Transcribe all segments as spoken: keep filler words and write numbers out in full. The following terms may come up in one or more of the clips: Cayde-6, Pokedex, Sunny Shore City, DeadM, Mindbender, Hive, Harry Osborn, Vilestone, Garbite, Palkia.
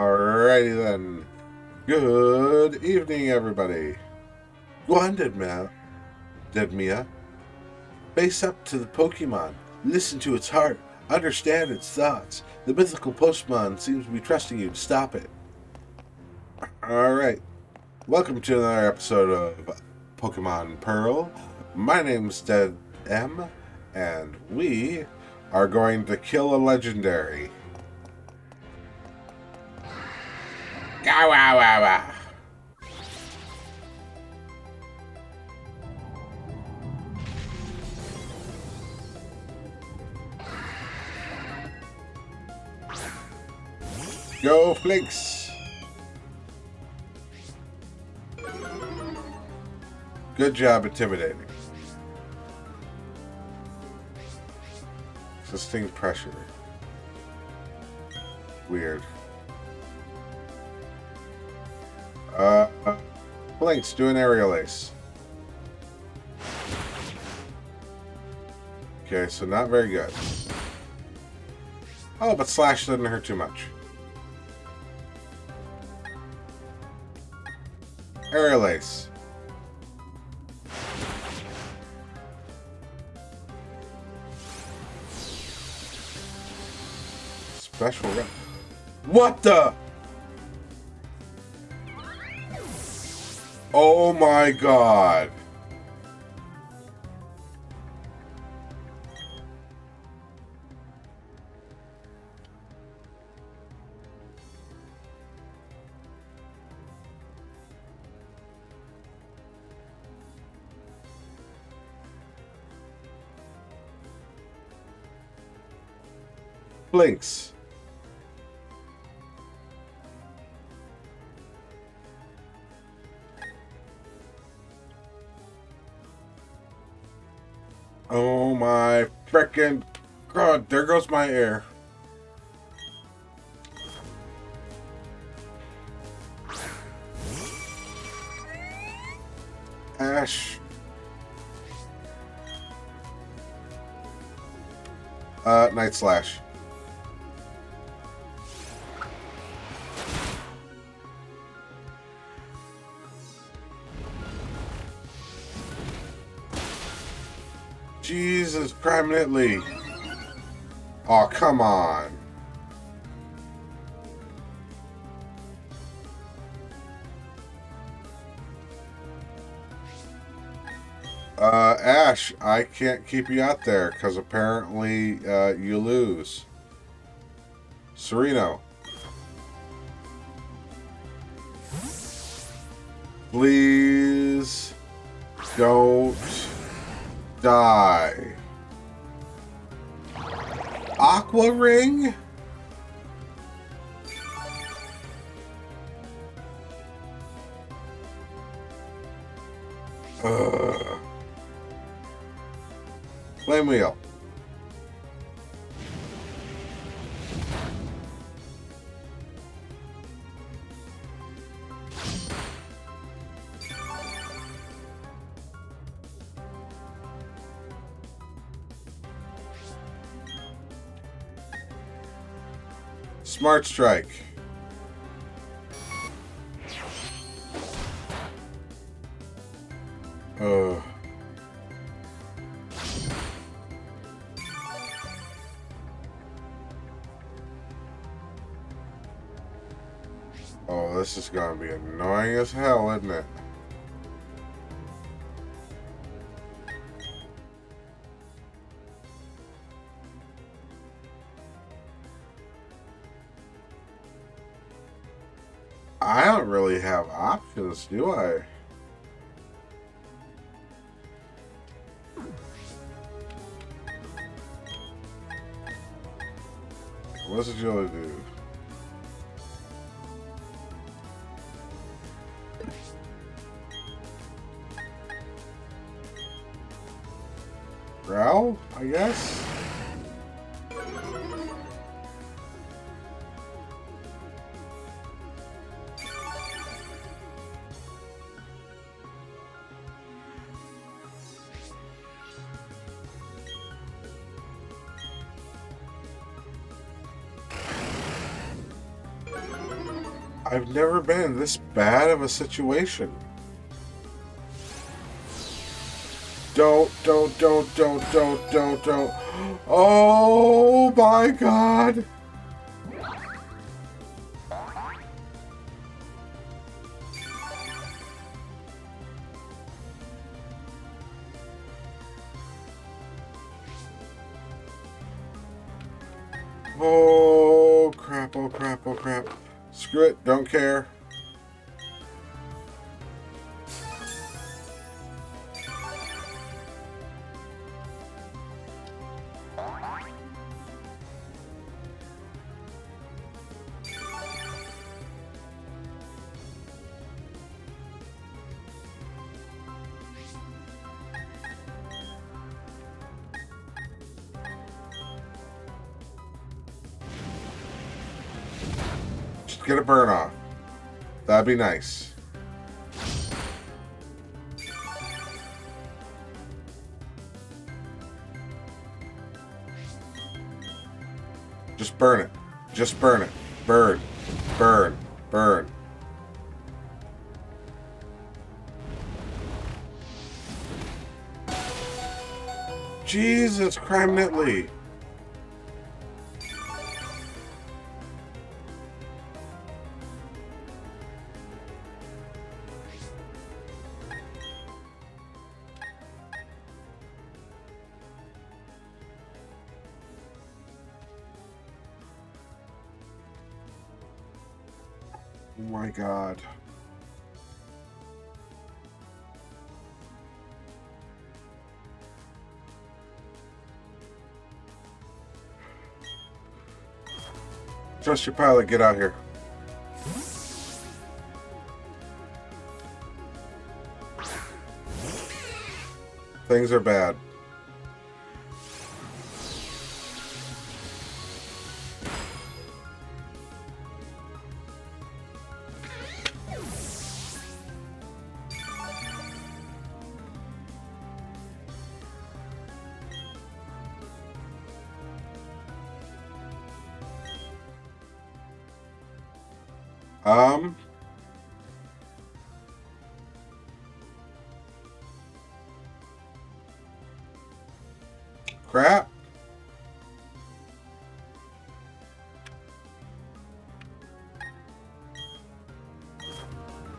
Alrighty then. Good evening, everybody. Go on, Dead Mia. Dead Mia. Face up to the Pokemon. Listen to its heart. Understand its thoughts. The mythical Pokemon seems to be trusting you to stop it. Alright. Welcome to another episode of Pokemon Pearl. My name's Dead M, and we are going to kill a legendary. Gawawawa. Go Flinks. Good job intimidating. Sustain pressure. Weird. Uh, Blinks, do an aerial ace. Okay, so not very good. Oh, but slash didn't hurt too much. Aerial ace. Special rep. What the? Oh my god. Blinks. Oh my frickin' god, there goes my air. Ash. Uh, Night Slash. Jesus, permanently. Oh, come on. Uh, Ash, I can't keep you out there because apparently uh, you lose. Sereno. Please don't die. Aqua Ring? Ugh. Flame Wheel. Smart Strike. Ugh. Oh, this is gonna be annoying as hell, isn't it? I don't really have options, do I? What's the jelly do? Growl, I guess? I've never been in this bad of a situation. Don't, don't, don't, don't, don't, don't, don't. Oh my god! Oh crap, oh crap, oh crap. Screw it, don't care. Get a burn off. That'd be nice. Just burn it. Just burn it. Burn. Burn. Burn. Jesus, crime Nitley. Oh my god. Trust your pilot, get out here. Things are bad. Um. Crap.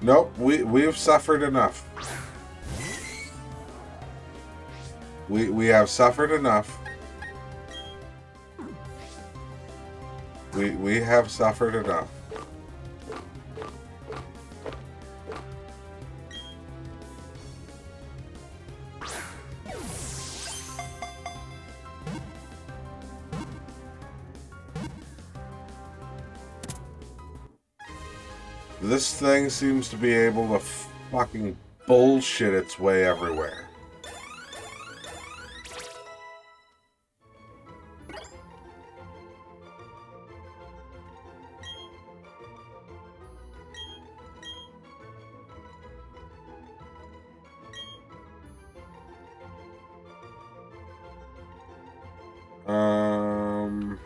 Nope, we we've suffered enough. We we have suffered enough. We we have suffered enough. This thing seems to be able to fucking bullshit its way everywhere. Um...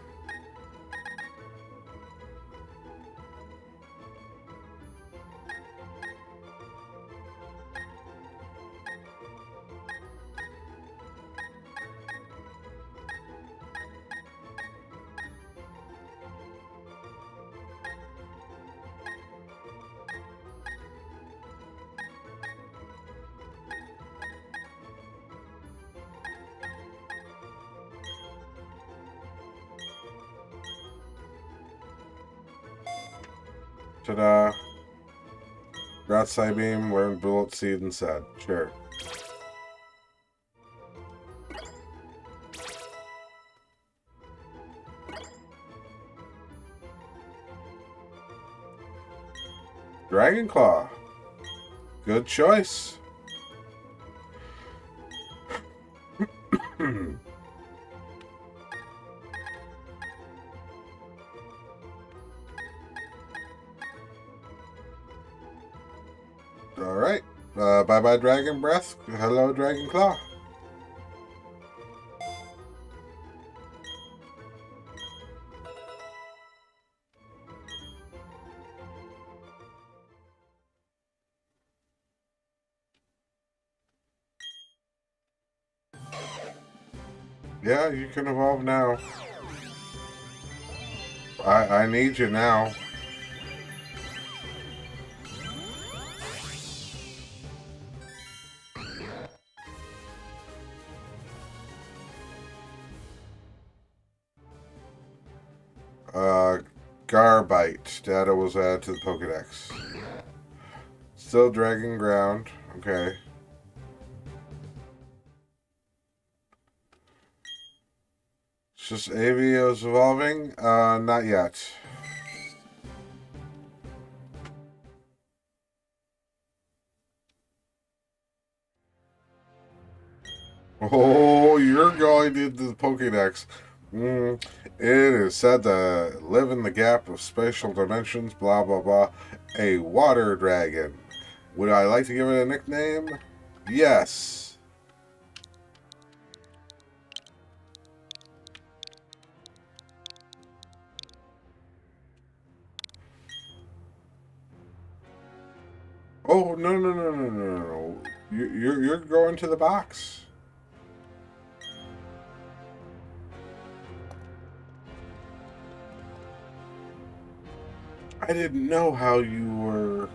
Ta-da. Rat Psybeam, wearing Bullet Seed and Sad. Sure. Dragon Claw. Good choice. Alright, uh, bye-bye Dragon Breath, hello Dragon Claw. Yeah, you can evolve now. I, I need you now. Uh, Garbite. Data was added to the Pokedex. Still dragging ground. Okay. It's just Avios evolving? Uh, not yet. Oh, you're going into the Pokedex. Mm, it is said to live in the gap of spatial dimensions, blah, blah, blah. A water dragon. Would I like to give it a nickname? Yes. Oh, no, no, no, no, no, no. You're, you're going to the box. I didn't know how you were,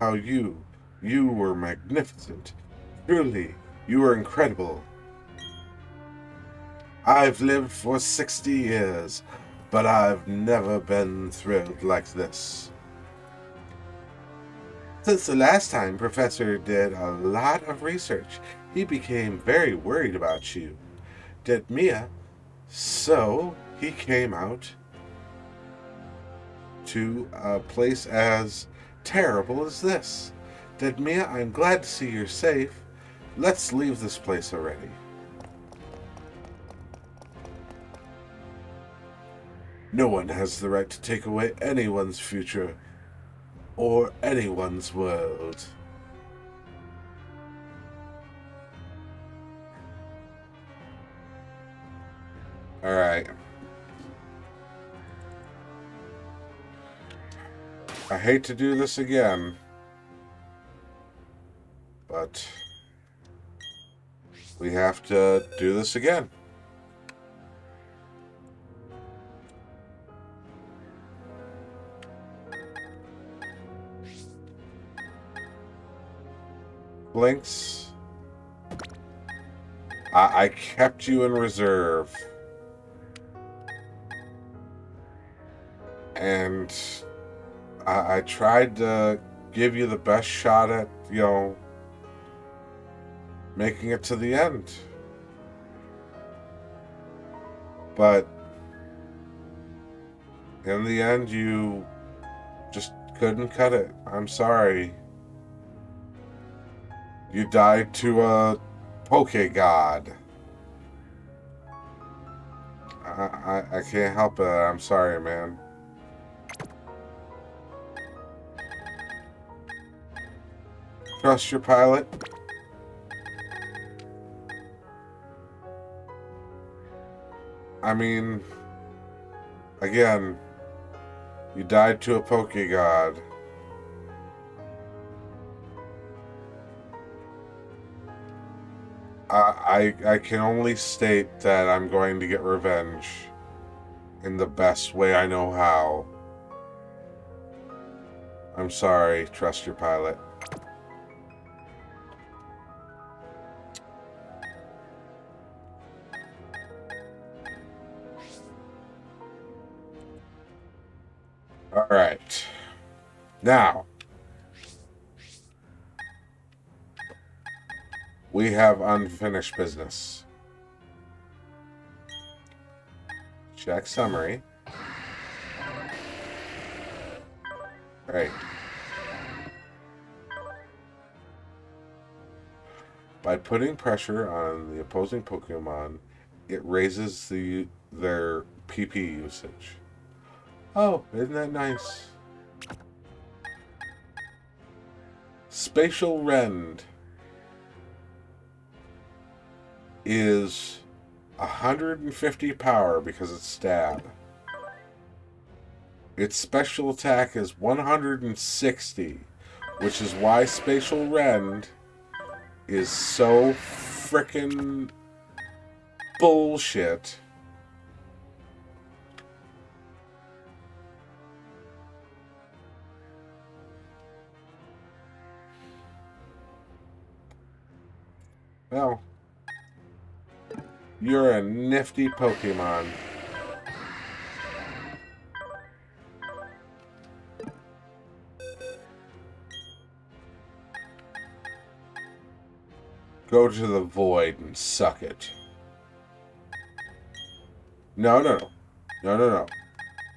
how you, you were magnificent. Truly, you were incredible. I've lived for sixty years, but I've never been thrilled like this. Since the last time Professor did a lot of research, he became very worried about you, did Mia, so he came out to a place as terrible as this. Dedmia, I'm glad to see you're safe. Let's leave this place already. No one has the right to take away anyone's future or anyone's world. All right. I hate to do this again, but we have to do this again. Blinks, I, I kept you in reserve. And I tried to give you the best shot at, you know, making it to the end. But in the end, you just couldn't cut it. I'm sorry. You died to a Poke God. I, I, I can't help it. I'm sorry, man. Trust your pilot. I mean, again, you died to a Poke God. I, I I can only state that I'm going to get revenge in the best way I know how. I'm sorry, trust your pilot. Alright. Now, we have unfinished business. Check summary. Alright. By putting pressure on the opposing Pokemon, it raises the their P P usage. Oh, isn't that nice? Spatial Rend is one hundred fifty power because it's stab. Its special attack is one hundred sixty, which is why Spatial Rend is so frickin' bullshit. Well, you're a nifty Pokemon. Go to the void and suck it. No, no, no. No, no, no.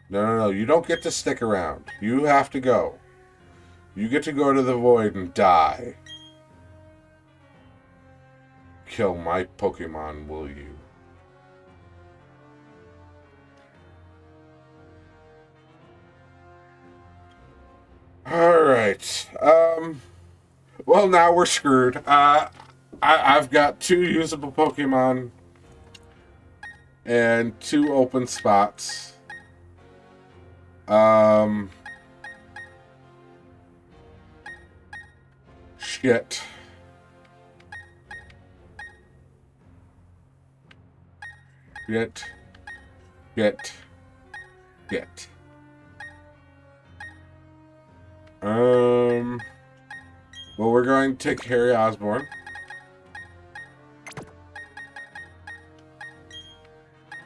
No, no, no. You don't get to stick around. You have to go. You get to go to the void and die. Kill my Pokemon, will you? Alright. Um, well, now we're screwed. Uh, I, I've got two usable Pokemon and two open spots. Um, shit. Get, get, get. Um, well, we're going to take Harry Osborn.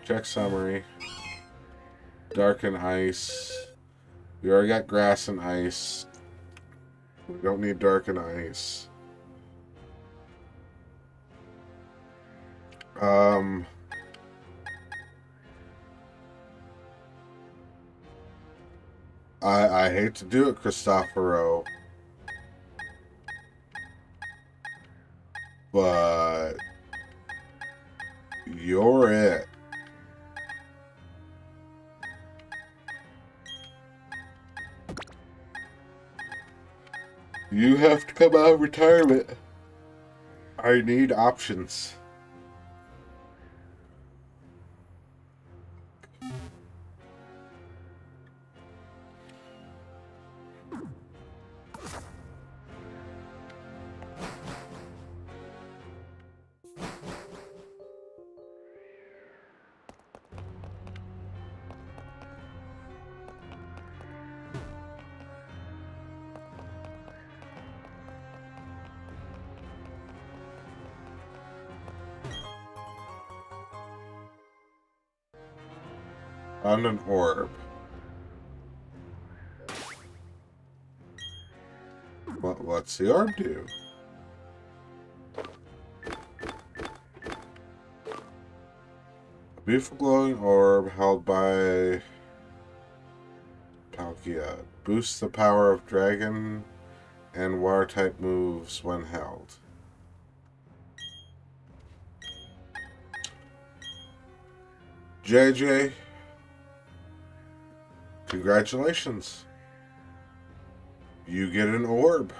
Check summary. Dark and ice. We already got grass and ice. We don't need dark and ice. Um... I, I hate to do it, Cristoforo, but you're it. You have to come out of retirement. I need options. On an orb. What, what's the orb do? A beautiful glowing orb held by Palkia. Boosts the power of dragon and water type moves when held. J J, congratulations. You get an orb.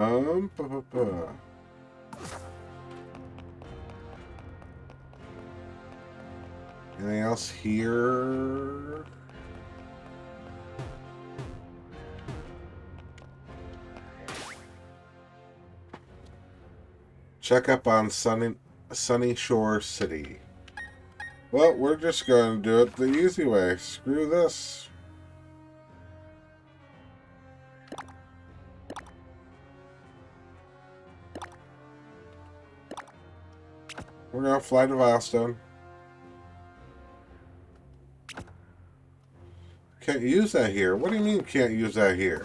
Um, ba -ba -ba. Anything else here? Check up on Sunny, Sunny Shore City. Well, we're just going to do it the easy way. Screw this. We're going to fly to Vilestone. Can't use that here. What do you mean can't use that here?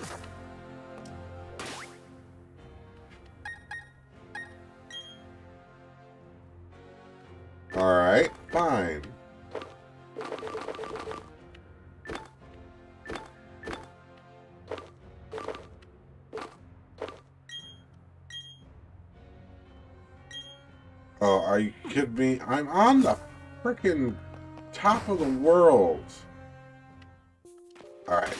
Alright, fine. Oh, are you kidding me? I'm on the frickin' top of the world. Alright.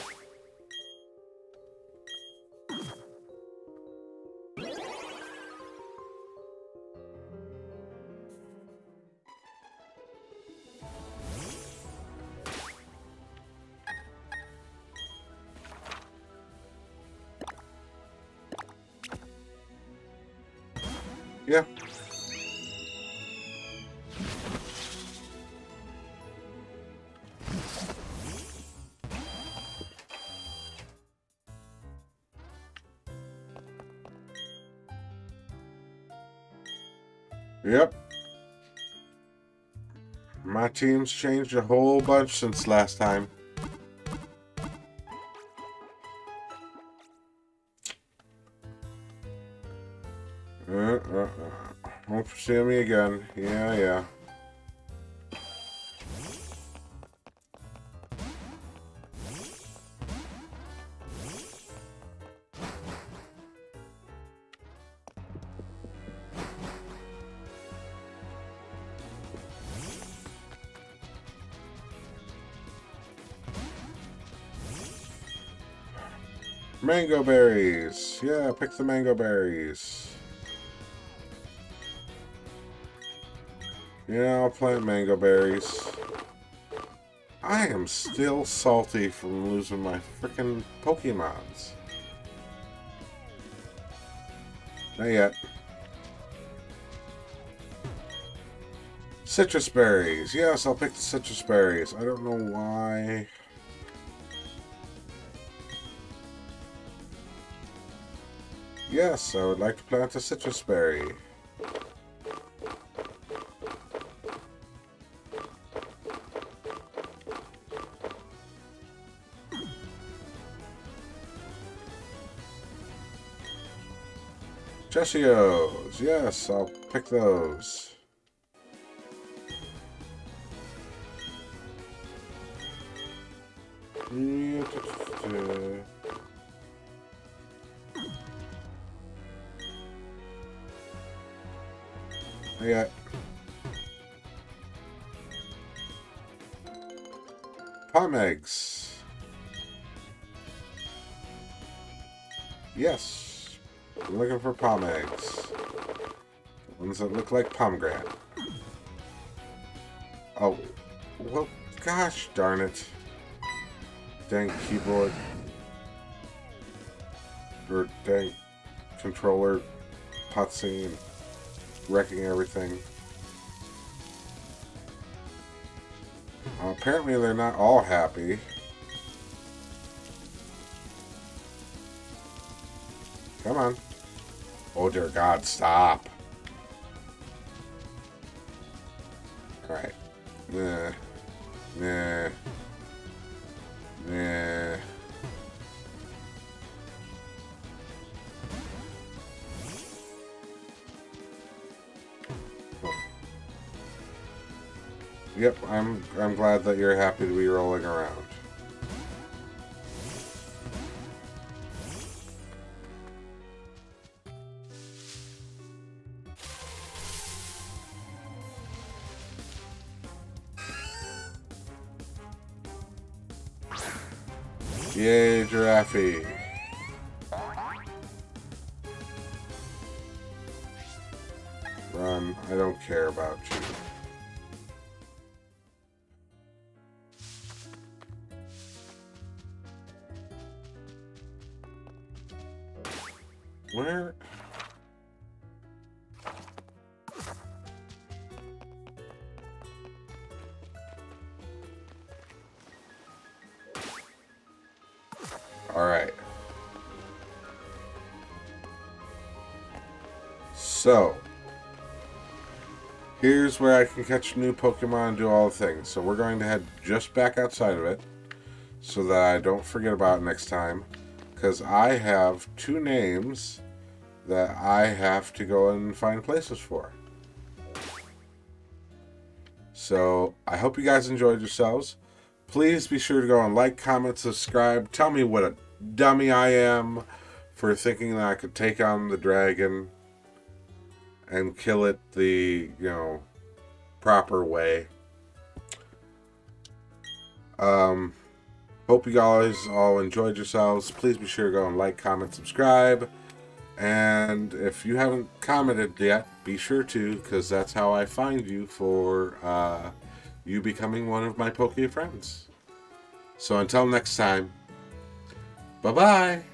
Yeah. Yep. My team's changed a whole bunch since last time. Uh, uh, uh. Won't pursue me again. Yeah, yeah. Mango berries. Yeah, pick the mango berries. Yeah, I'll plant mango berries. I am still salty from losing my frickin' Pokemons. Not yet. Citrus berries. Yes, I'll pick the citrus berries. I don't know why. Yes, I would like to plant a citrus berry. Cheshios, yes, I'll pick those. I got palm eggs. Yes, I'm looking for palm eggs. Ones that look like pomegranate. Oh, well, gosh darn it. Dang keyboard. Or dang controller putzing and wrecking everything. Uh, apparently they're not all happy. Come on. Oh dear God, stop. Alright. Nah. Nah. Nah. Yep, I'm I'm glad that you're happy to be rolling around. Yay, Giraffe! Run, I don't care about you. Where? All right. So, here's where I can catch new Pokemon and do all the things. So we're going to head just back outside of it so that I don't forget about it next time. Because I have two names that I have to go and find places for. So, I hope you guys enjoyed yourselves. Please be sure to go and like, comment, subscribe. Tell me what a dummy I am for thinking that I could take on the dragon and kill it the, you know, proper way. Um, hope you guys all enjoyed yourselves. Please be sure to go and like, comment, subscribe. And if you haven't commented yet, be sure to, because that's how I find you for uh, you becoming one of my Poké friends. So until next time, bye-bye!